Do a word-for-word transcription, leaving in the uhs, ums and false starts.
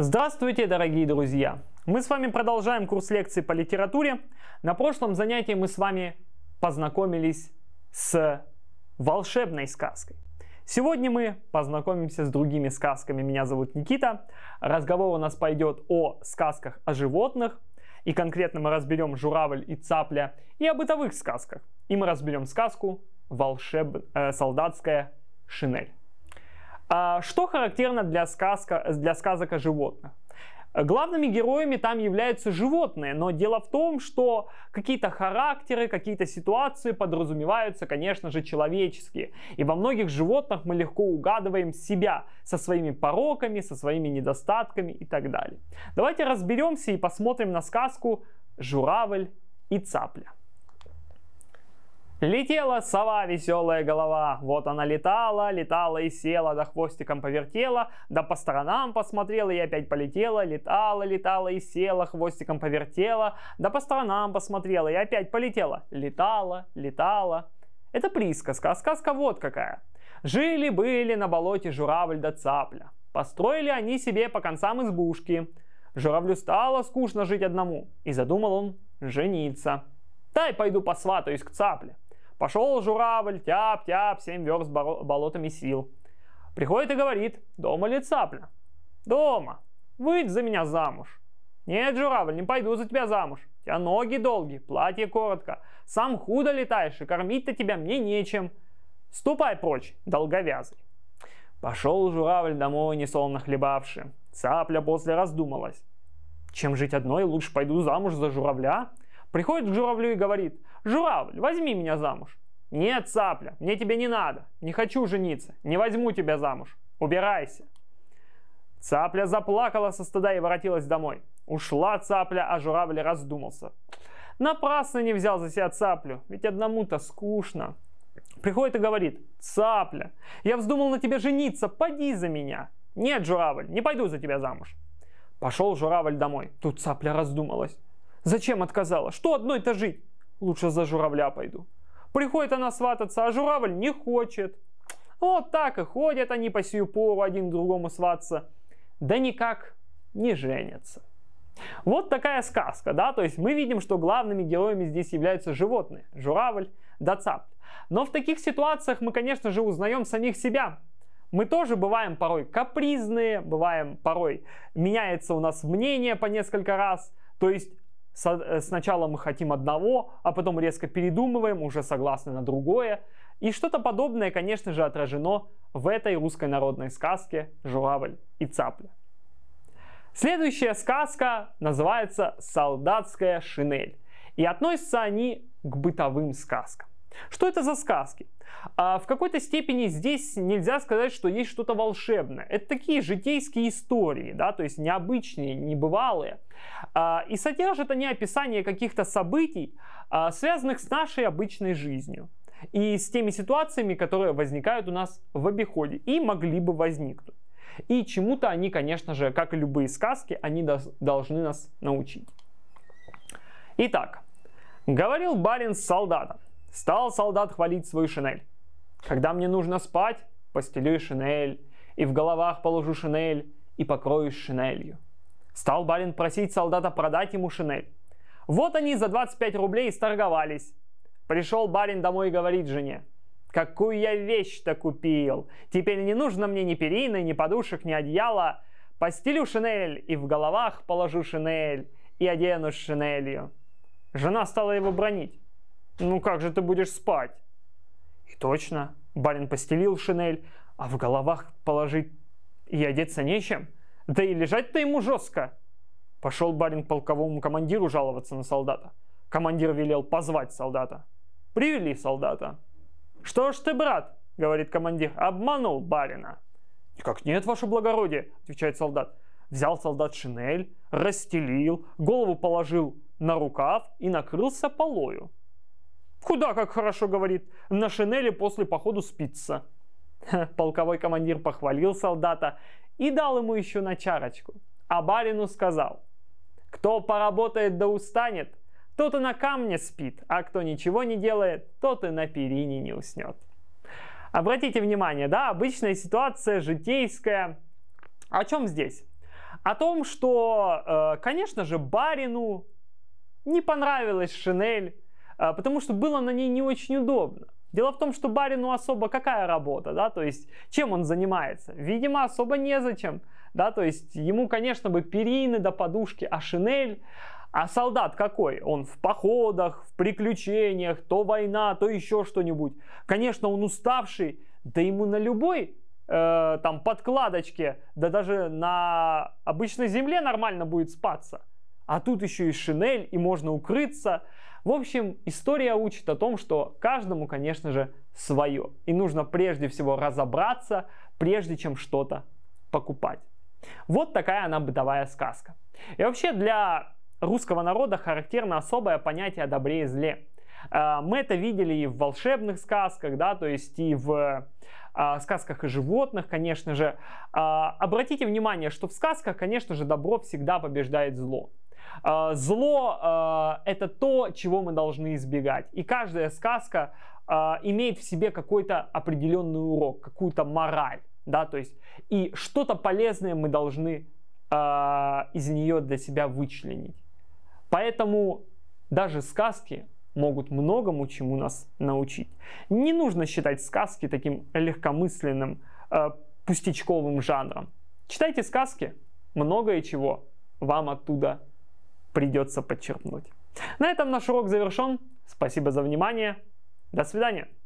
Здравствуйте, дорогие друзья! Мы с вами продолжаем курс лекций по литературе. На прошлом занятии мы с вами познакомились с волшебной сказкой. Сегодня мы познакомимся с другими сказками. Меня зовут Никита. Разговор у нас пойдет о сказках о животных. И конкретно мы разберем «Журавль и цапля» и о бытовых сказках. И мы разберем сказку «Волшеб... «Солдатская шинель». Что характерно для, сказка, для сказок о животных? Главными героями там являются животные, но дело в том, что какие-то характеры, какие-то ситуации подразумеваются, конечно же, человеческие. И во многих животных мы легко угадываем себя со своими пороками, со своими недостатками и так далее. Давайте разберемся и посмотрим на сказку «Журавль и цапля». Летела сова, веселая голова, вот она летала, летала и села, да хвостиком повертела, да по сторонам посмотрела и опять полетела, летала, летала и села, хвостиком повертела, да по сторонам посмотрела и опять полетела, летала, летала. Это присказка, а сказка вот какая. Жили-были на болоте журавль да цапля, построили они себе по концам избушки. Журавлю стало скучно жить одному, и задумал он жениться. Дай пойду посватаюсь к цапле. Пошел журавль, тяп-тяп, семь верст болотами сил. Приходит и говорит, дома ли цапля? Дома. Выйдь за меня замуж. Нет, журавль, не пойду за тебя замуж. У тебя ноги долгие, платье коротко. Сам худо летаешь, и кормить-то тебя мне нечем. Ступай прочь, долговязый. Пошел журавль домой, несолоно хлебавши. Цапля после раздумалась. Чем жить одной, лучше пойду замуж за журавля. Приходит к журавлю и говорит, журавль, возьми меня замуж. Нет, цапля, мне тебе не надо, не хочу жениться, не возьму тебя замуж, убирайся. Цапля заплакала со стыда и воротилась домой. Ушла цапля, а журавль раздумался. Напрасно не взял за себя цаплю, ведь одному-то скучно. Приходит и говорит, цапля, я вздумал на тебе жениться, поди за меня. Нет, журавль, не пойду за тебя замуж. Пошел журавль домой, тут цапля раздумалась. Зачем отказала? Что одной-то жить? Лучше за журавля пойду. Приходит она свататься, а журавль не хочет. Вот так и ходят они по сию пору один к другому свататься. Да никак не женятся. Вот такая сказка, да? То есть мы видим, что главными героями здесь являются животные. Журавль да цапля. Но в таких ситуациях мы, конечно же, узнаем самих себя. Мы тоже бываем порой капризные, бываем порой меняется у нас мнение по несколько раз. То есть сначала мы хотим одного, а потом резко передумываем, уже согласны на другое. И что-то подобное, конечно же, отражено в этой русской народной сказке «Журавль и цапля». Следующая сказка называется «Солдатская шинель». И относятся они к бытовым сказкам. Что это за сказки? В какой-то степени здесь нельзя сказать, что есть что-то волшебное. Это такие житейские истории, да, то есть необычные, небывалые. И содержат они описание каких-то событий, связанных с нашей обычной жизнью. И с теми ситуациями, которые возникают у нас в обиходе и могли бы возникнуть. И чему-то они, конечно же, как и любые сказки, они должны нас научить. Итак, говорил барин с солдатом. Стал солдат хвалить свою шинель. Когда мне нужно спать, постелю и шинель, и в головах положу шинель, и покроюсь шинелью. Стал барин просить солдата продать ему шинель. Вот они за двадцать пять рублей сторговались. Пришел барин домой и говорит жене, какую я вещь-то купил, теперь не нужно мне ни перины, ни подушек, ни одеяла. Постелю шинель, и в головах положу шинель, и оденусь шинелью. Жена стала его бранить. Ну как же ты будешь спать? И точно, барин постелил шинель, а в головах положить и одеться нечем. Да и лежать-то ему жестко. Пошел барин к полковому командиру жаловаться на солдата. Командир велел позвать солдата. Привели солдата. Что ж ты, брат, говорит командир, обманул барина. Никак нет, ваше благородие, отвечает солдат. Взял солдат шинель, расстелил, голову положил на рукав и накрылся полою. Куда как хорошо, говорит, на шинели после походу спится. Полковой командир похвалил солдата и дал ему еще на чарочку. А барину сказал, кто поработает да устанет, тот и на камне спит, а кто ничего не делает, тот и на перине не уснет. Обратите внимание, да, обычная ситуация житейская. О чем здесь? О том, что, конечно же, барину не понравилась шинель, потому что было на ней не очень удобно. Дело в том, что барину особо какая работа, да, то есть чем он занимается? Видимо, особо незачем, да, то есть ему, конечно, бы перины до подушки, а шинель... А солдат какой? Он в походах, в приключениях, то война, то еще что-нибудь. Конечно, он уставший, да ему на любой э, там подкладочке, да даже на обычной земле нормально будет спаться. А тут еще и шинель, и можно укрыться. В общем, история учит о том, что каждому, конечно же, свое. И нужно прежде всего разобраться, прежде чем что-то покупать. Вот такая она бытовая сказка. И вообще для... русского народа характерно особое понятие о добре и зле. Мы это видели и в волшебных сказках, да, то есть и в сказках о животных, конечно же. Обратите внимание, что в сказках, конечно же, добро всегда побеждает зло. Зло — это то, чего мы должны избегать. И каждая сказка имеет в себе какой-то определенный урок, какую-то мораль, да, то есть и что-то полезное мы должны из нее для себя вычленить. Поэтому даже сказки могут многому чему нас научить. Не нужно считать сказки таким легкомысленным, э, пустячковым жанром. Читайте сказки, многое чего вам оттуда придется подчерпнуть. На этом наш урок завершен. Спасибо за внимание. До свидания.